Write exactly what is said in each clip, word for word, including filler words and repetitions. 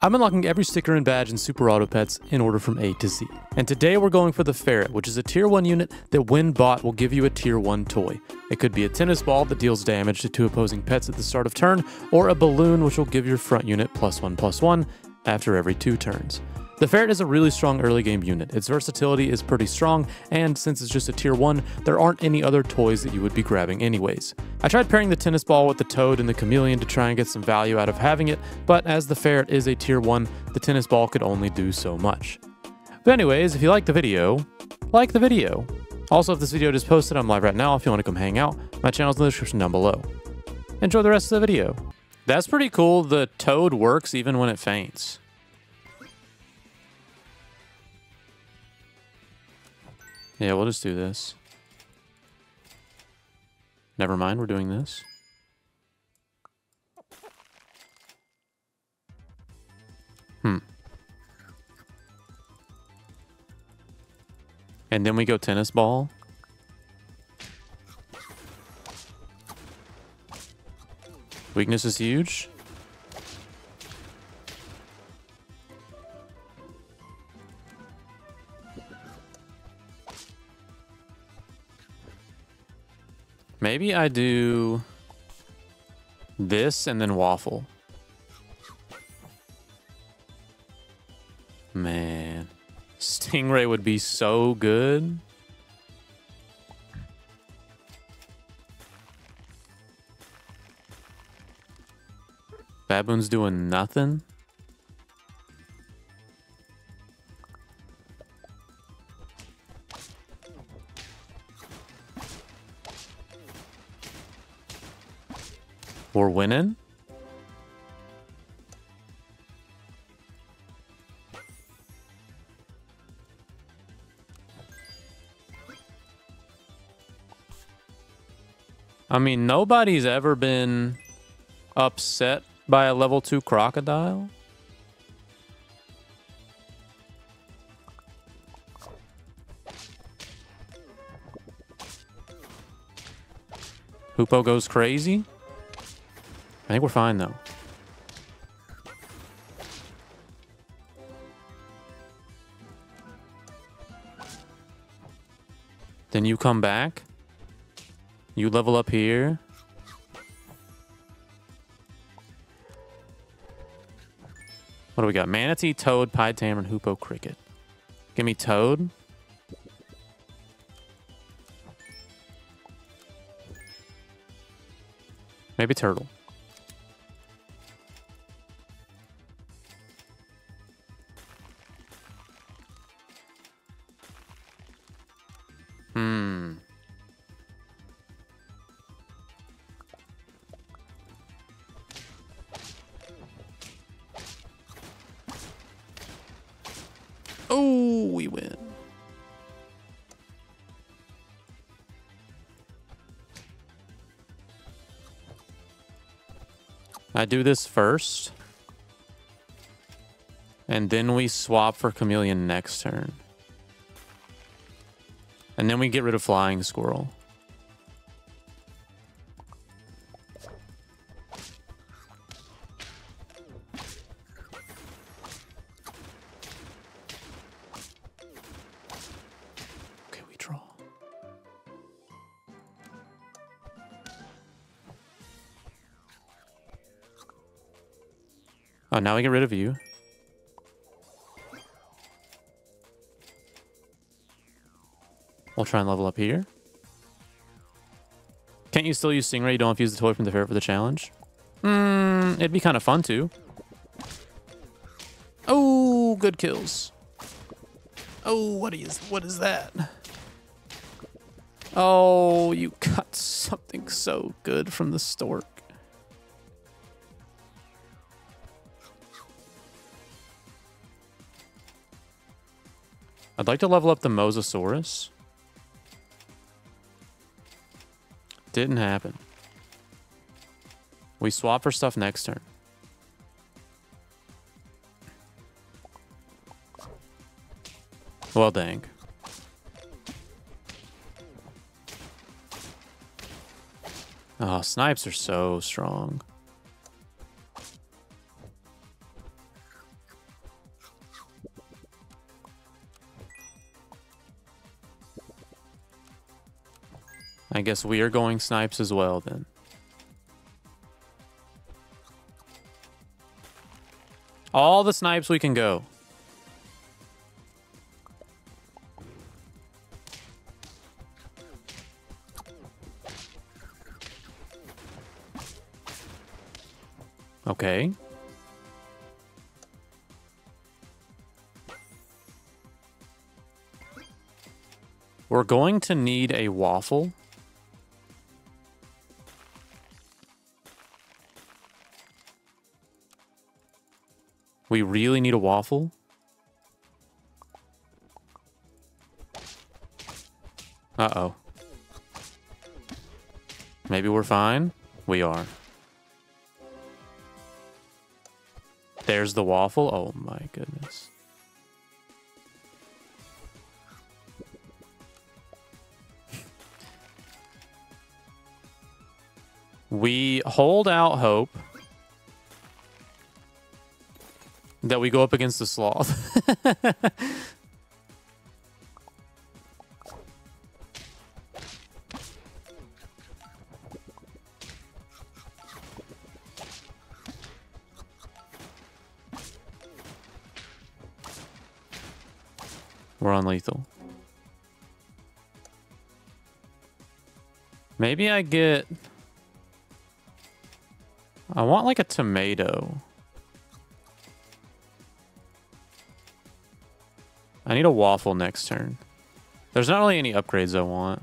I'm unlocking every sticker and badge in Super Auto Pets in order from A to Z. And today we're going for the ferret, which is a tier one unit that when bought will give you a tier one toy. It could be a tennis ball that deals damage to two opposing pets at the start of turn, or a balloon which will give your front unit plus one plus one after every two turns. The ferret is a really strong early game unit. Its versatility is pretty strong, and since it's just a tier one, there aren't any other toys that you would be grabbing anyways. I tried pairing the tennis ball with the toad and the chameleon to try and get some value out of having it, but as the ferret is a tier one, the tennis ball could only do so much. But anyways, if you like the video, like the video. Also, if this video just posted, I'm live right now if you want to come hang out. My channel's in the description down below. Enjoy the rest of the video. That's pretty cool, the toad works even when it faints. Yeah, we'll just do this. Never mind, we're doing this. Hmm. And then we go tennis ball. Weakness is huge. Maybe I do this and then waffle. Man, stingray would be so good. Baboon's doing nothing. We're winning. I mean, nobody's ever been upset by a level two crocodile. Hoopo goes crazy. I think we're fine, though. Then you come back. You level up here. What do we got? Manatee, toad, pied tamarin, hoopoe, cricket. Give me toad. Maybe turtle. Oh, we win. I do this first. And then we swap for chameleon next turn. And then we get rid of flying squirrel. Oh, now we get rid of you. We'll try and level up here. Can't you still use stingray? You don't have to use the toy from the ferret for the challenge? Mmm, it'd be kind of fun too. Oh, good kills. Oh, what is, what is that? Oh, you got something so good from the stork. I'd like to level up the Mosasaurus. Didn't happen. We swap for stuff next turn. Well, dang. Oh, snipes are so strong. I guess we are going snipes as well then. All the snipes we can go. Okay. We're going to need a waffle. We really need a waffle. Uh-oh. Maybe we're fine. We are. There's the waffle. Oh my goodness. We hold out hope that we go up against the sloth. We're on lethal. Maybe I get... I want like a tomato. I need a waffle next turn. There's not really any upgrades I want.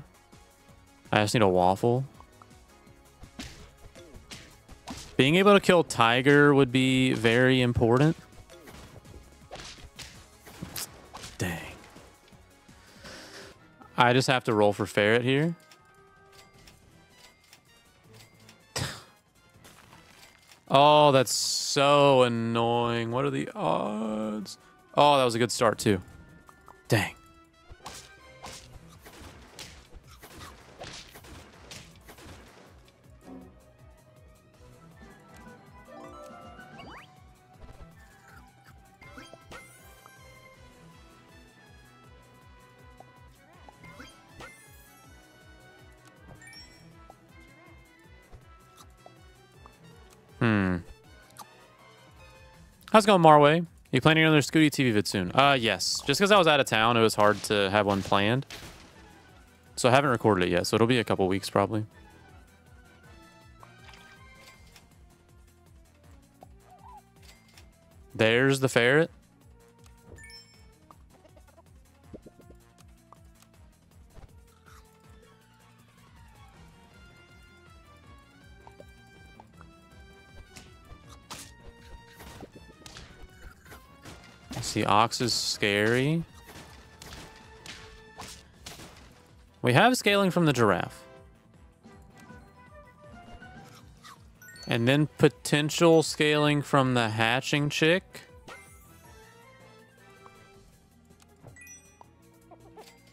I just need a waffle. Being able to kill tiger would be very important. Dang. I just have to roll for ferret here. Oh, that's so annoying. What are the odds? Oh, that was a good start too. Dang. Hmm. How's it going, Marway? You planning another Skoottie T V vid soon? Uh, yes. Just because I was out of town, it was hard to have one planned. So I haven't recorded it yet, so it'll be a couple weeks probably. There's the ferret. The ox is scary. We have scaling from the giraffe. And then potential scaling from the hatching chick.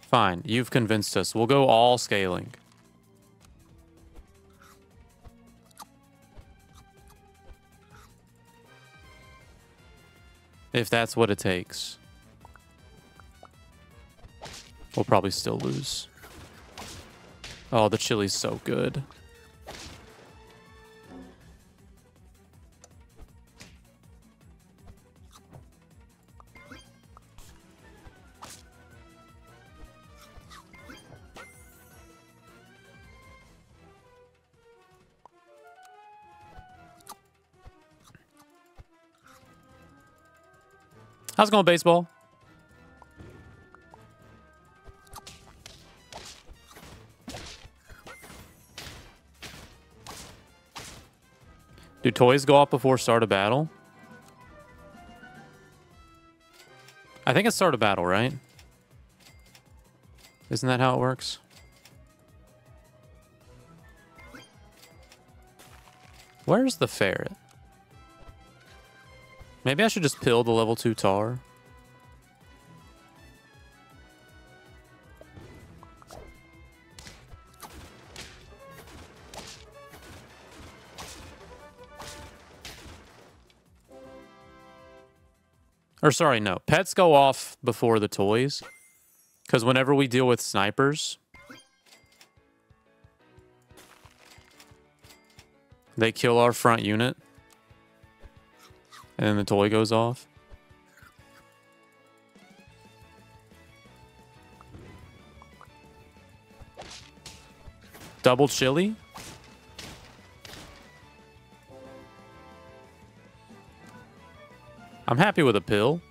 Fine, you've convinced us. We'll go all scaling. If that's what it takes. We'll probably still lose. Oh, the chili's so good. How's it going, baseball? Do toys go off before start of battle? I think it's start of battle, right? Isn't that how it works? Where's the ferret? Maybe I should just pill the level two tar. Or sorry, no. Pets go off before the toys. Because whenever we deal with snipers, They kill our front unit. And then the toy goes off. Double chili? I'm happy with a pill.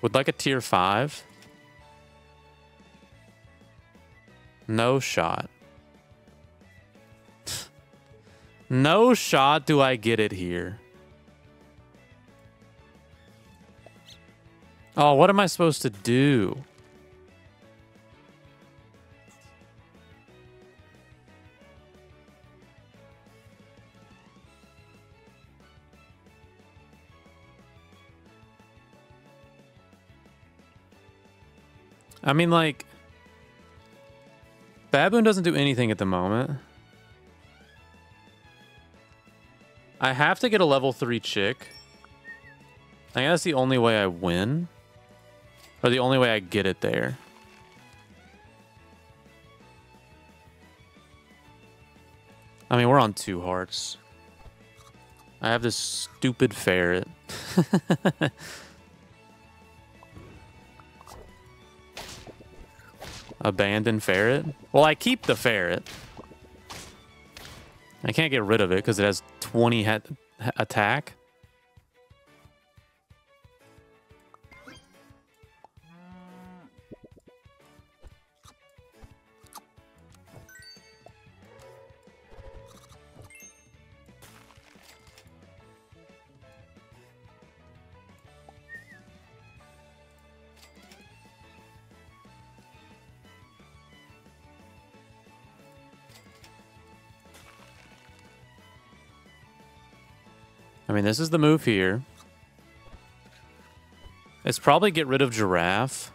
Would like a tier five. No shot. No shot do I get it here. Oh, what am I supposed to do? I mean, like, Baboon doesn't do anything at the moment. I have to get a level three chick. I guess that's the only way I win. Or the only way I get it there. I mean, we're on two hearts. I have this stupid ferret. Abandoned ferret? Well, I keep the ferret. I can't get rid of it because it has twenty ha attack. I mean, this is the move here. It's probably get rid of giraffe.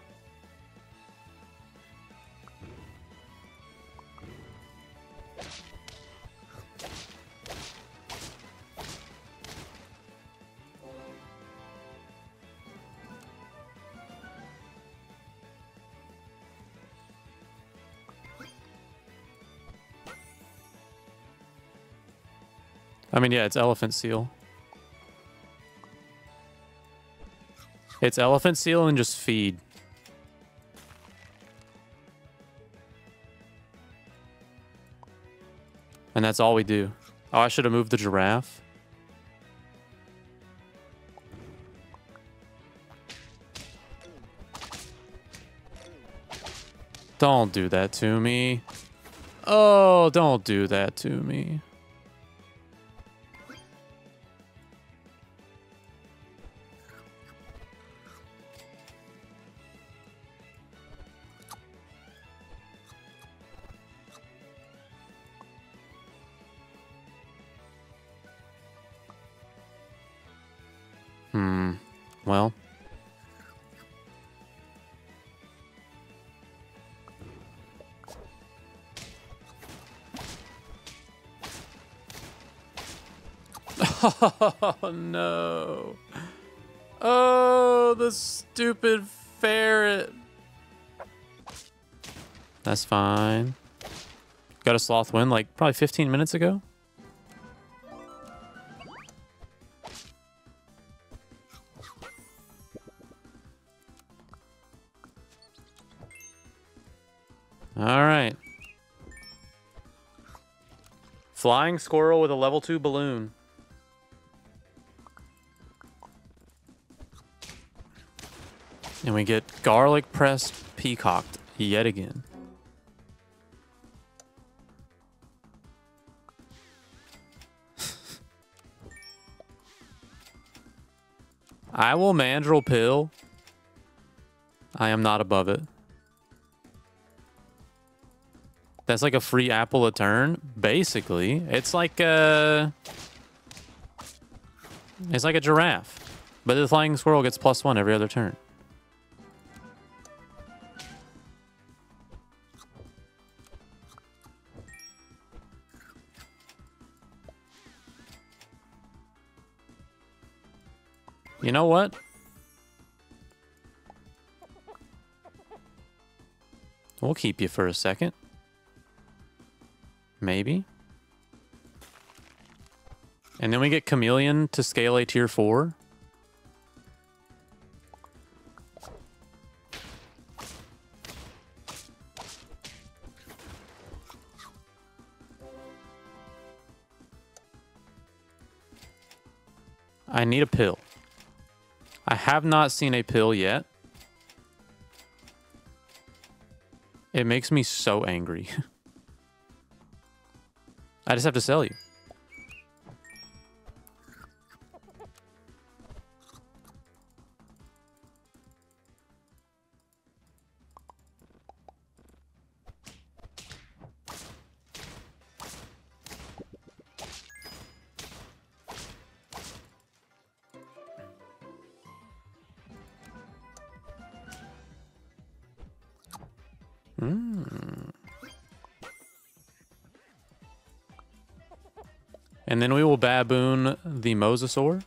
I mean, yeah, it's elephant seal. It's elephant seal and just feed. And that's all we do. Oh, I should have moved the giraffe. Don't do that to me. Oh, don't do that to me. Hmm. Well. Oh, no. Oh, the stupid ferret. That's fine. Got a sloth win like probably fifteen minutes ago. All right. Flying squirrel with a level two balloon. And we get garlic pressed peacocked yet again. I will mandrel pill. I am not above it. That's like a free apple a turn, basically. It's like a... It's like a giraffe. But the flying squirrel gets plus one every other turn. You know what? We'll keep you for a second. maybe. And then we get Chameleon to scale a tier four. I need a pill. I have not seen a pill yet. It makes me so angry. I just have to sell you. Mm. And then we will baboon the Mosasaur.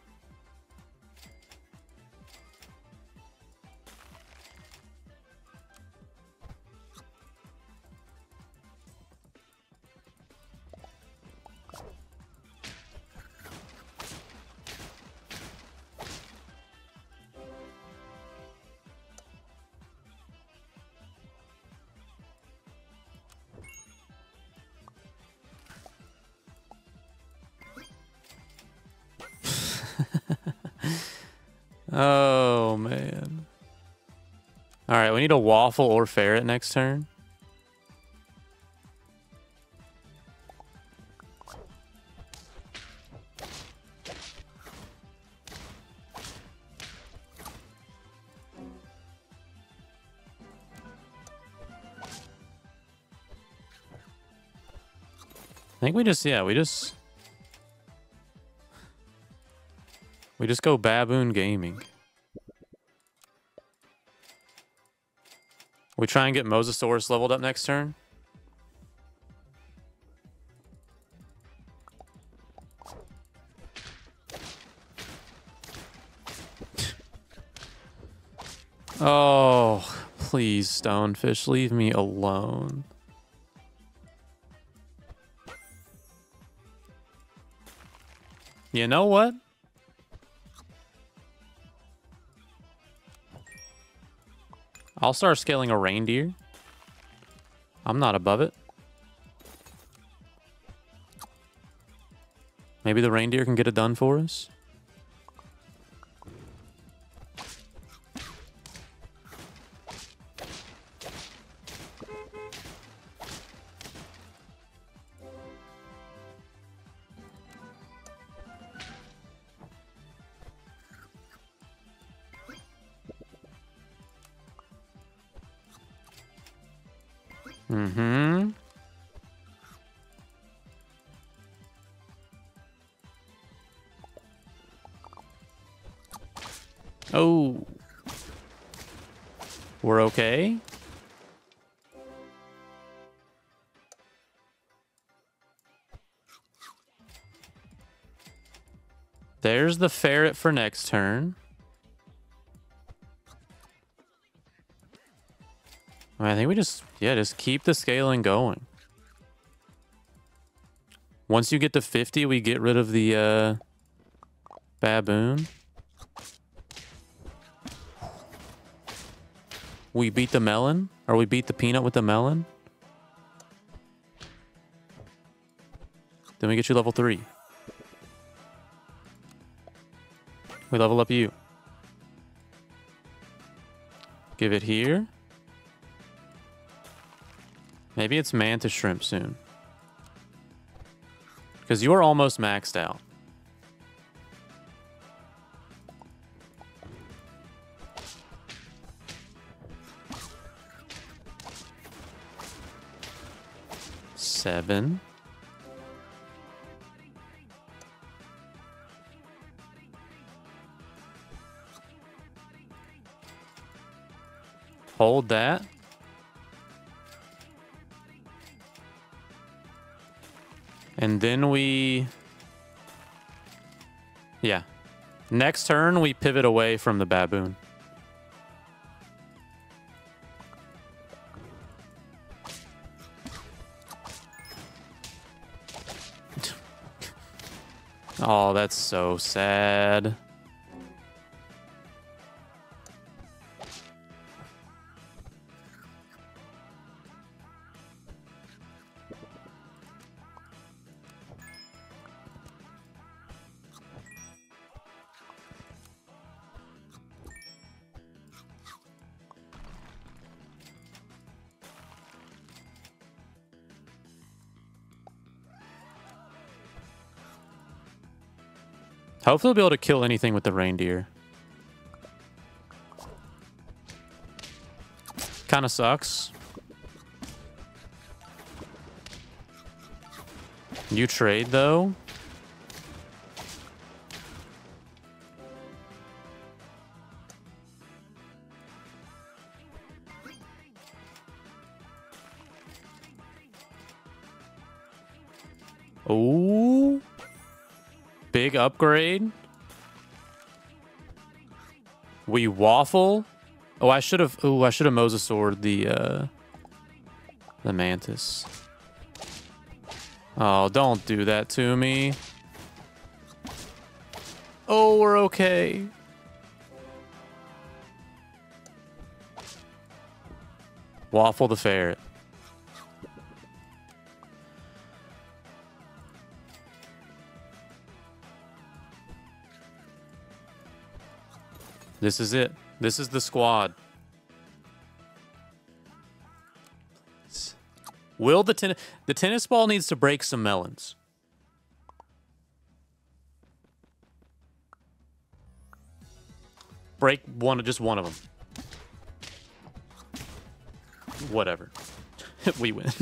Oh, man. All right, we need a waffle or ferret next turn. I think we just, yeah, we just... We just go Baboon Gaming. We try and get Mosasaurus leveled up next turn. Oh, please, Stonefish, leave me alone. You know what? I'll start scaling a reindeer. I'm not above it. Maybe the reindeer can get it done for us. Mm-hmm. Oh. We're okay. There's the ferret for next turn. I think we just, yeah, just keep the scaling going. Once you get to fifty, we get rid of the uh, baboon. We beat the melon, or we beat the peanut with the melon. Then we get you level three. We level up you. Give it here. Maybe it's Mantis Shrimp soon. Because you're almost maxed out. Seven. Hold that. And then we, yeah, next turn we pivot away from the baboon. Oh, that's so sad. Hopefully I'll be able to kill anything with the reindeer. Kind of sucks. You trade though? Ooh. Big upgrade. We waffle. Oh, I should have. Oh, I should have mosasaur'd the uh, the mantis. Oh, don't do that to me. Oh, we're okay. Waffle the ferret. This is it. This is the squad. Will the ten the tennis ball needs to break some melons. Break one, just one of them. Whatever. We win.